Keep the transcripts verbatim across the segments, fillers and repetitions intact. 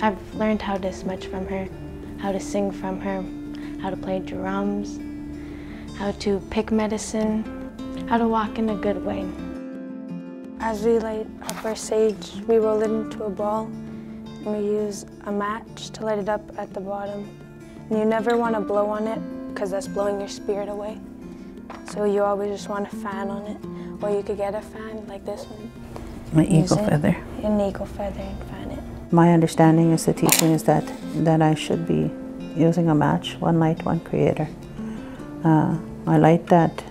I've learned how to smudge from her, how to sing from her, how to play drums, how to pick medicine, how to walk in a good way. As we light our first sage, we roll it into a ball, and we use a match to light it up at the bottom. And you never want to blow on it, because that's blowing your spirit away. So you always just want a fan on it, or you could get a fan like this one. An eagle feather. An eagle feather and fan it. My understanding is the teaching is that, that I should be using a match, one light, one creator. Uh, I light that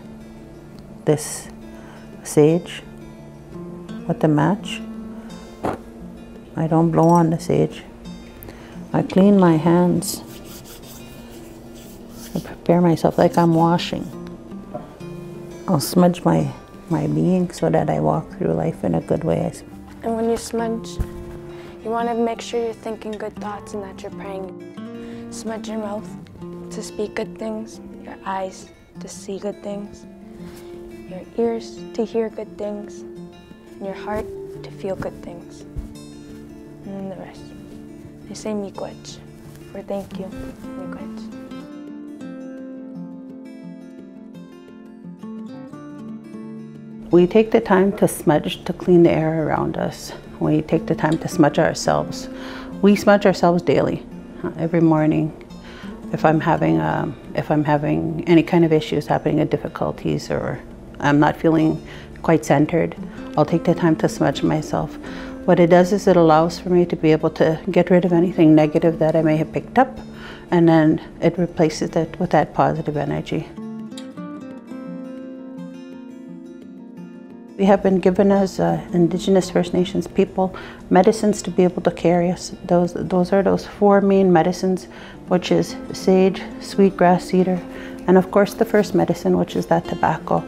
this sage with the match. I don't blow on the sage. I clean my hands. I prepare myself like I'm washing. I'll smudge my, my being so that I walk through life in a good way. And when you smudge, you want to make sure you're thinking good thoughts and that you're praying. Smudge your mouth to speak good things, your eyes to see good things, your ears to hear good things, and your heart to feel good things. And the rest. They say miigwech, or thank you, miigwech. We take the time to smudge to clean the air around us. We take the time to smudge ourselves. We smudge ourselves daily, every morning. If I'm having um, if I'm having any kind of issues happening, or difficulties, or I'm not feeling quite centered, I'll take the time to smudge myself. What it does is it allows for me to be able to get rid of anything negative that I may have picked up, and then it replaces it with that positive energy. We have been given as uh, Indigenous First Nations people medicines to be able to carry us. Those, those are those four main medicines, which is sage, sweetgrass, cedar, and of course the first medicine, which is that tobacco.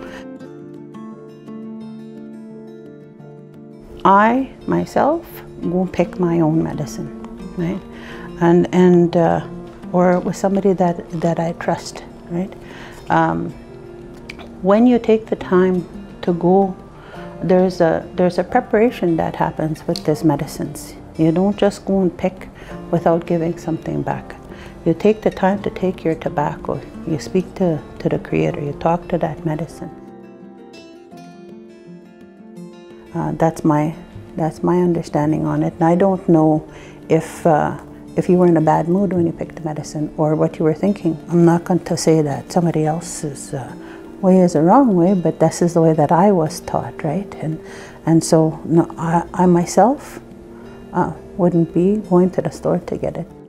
I, myself, will pick my own medicine, right? And, and uh, or with somebody that, that I trust, right? Um, when you take the time to go, There's a, there's a preparation that happens with these medicines. You don't just go and pick without giving something back. You take the time to take your tobacco. You speak to, to the Creator. You talk to that medicine. Uh, that's, my, that's my understanding on it. And I don't know if, uh, if you were in a bad mood when you picked the medicine or what you were thinking. I'm not going to say that somebody else's uh, way is a wrong way, but this is the way that I was taught, right? And and so no, I, I myself uh, wouldn't be going to the store to get it.